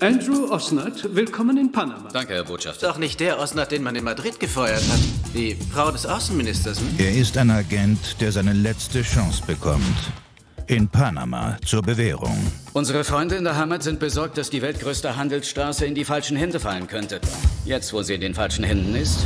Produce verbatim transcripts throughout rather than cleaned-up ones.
Andrew Osnard, willkommen in Panama. Danke, Herr Botschafter. Doch nicht der Osnard, den man in Madrid gefeuert hat. Die Frau des Außenministers. Hm? Er ist ein Agent, der seine letzte Chance bekommt. In Panama zur Bewährung. Unsere Freunde in der Heimat sind besorgt, dass die weltgrößte Handelsstraße in die falschen Hände fallen könnte. Jetzt, wo sie in den falschen Händen ist.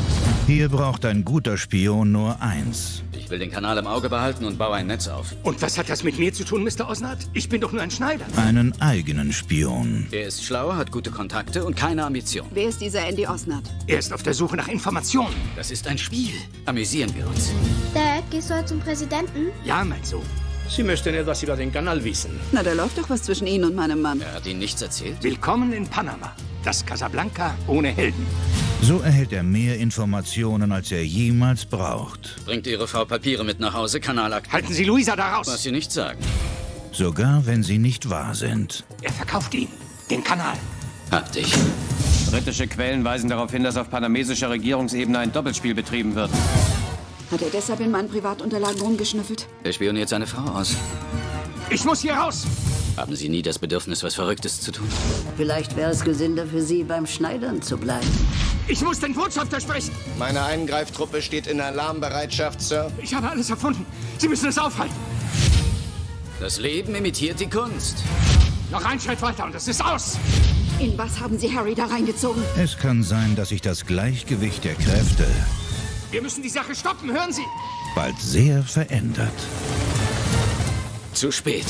Hier braucht ein guter Spion nur eins. Ich will den Kanal im Auge behalten und baue ein Netz auf. Und was hat das mit mir zu tun, Mister Osnard? Ich bin doch nur ein Schneider. Einen eigenen Spion. Er ist schlau, hat gute Kontakte und keine Ambition. Wer ist dieser Andy Osnard? Er ist auf der Suche nach Informationen. Das ist ein Spiel. Amüsieren wir uns. Dad, gehst du heute zum Präsidenten? Ja, mein Sohn. Sie möchten etwas über den Kanal wissen. Na, da läuft doch was zwischen Ihnen und meinem Mann. Er hat Ihnen nichts erzählt? Willkommen in Panama. Das Casablanca ohne Helden. So erhält er mehr Informationen, als er jemals braucht. Bringt Ihre Frau Papiere mit nach Hause, Kanalakt. Halten Sie Luisa da raus! Was Sie nicht sagen. Sogar wenn sie nicht wahr sind. Er verkauft ihn, den Kanal. Hab dich. Britische Quellen weisen darauf hin, dass auf panamesischer Regierungsebene ein Doppelspiel betrieben wird. Hat er deshalb in meinen Privatunterlagen rumgeschnüffelt? Er spioniert seine Frau aus. Ich muss hier raus! Haben Sie nie das Bedürfnis, was Verrücktes zu tun? Vielleicht wäre es gesünder für Sie, beim Schneidern zu bleiben. Ich muss den Botschafter sprechen! Meine Eingreiftruppe steht in Alarmbereitschaft, Sir. Ich habe alles erfunden. Sie müssen es aufhalten. Das Leben imitiert die Kunst. Noch ein Schritt weiter und es ist aus! In was haben Sie Harry da reingezogen? Es kann sein, dass sich das Gleichgewicht der Kräfte... Wir müssen die Sache stoppen, hören Sie! Bald sehr verändert. Zu spät.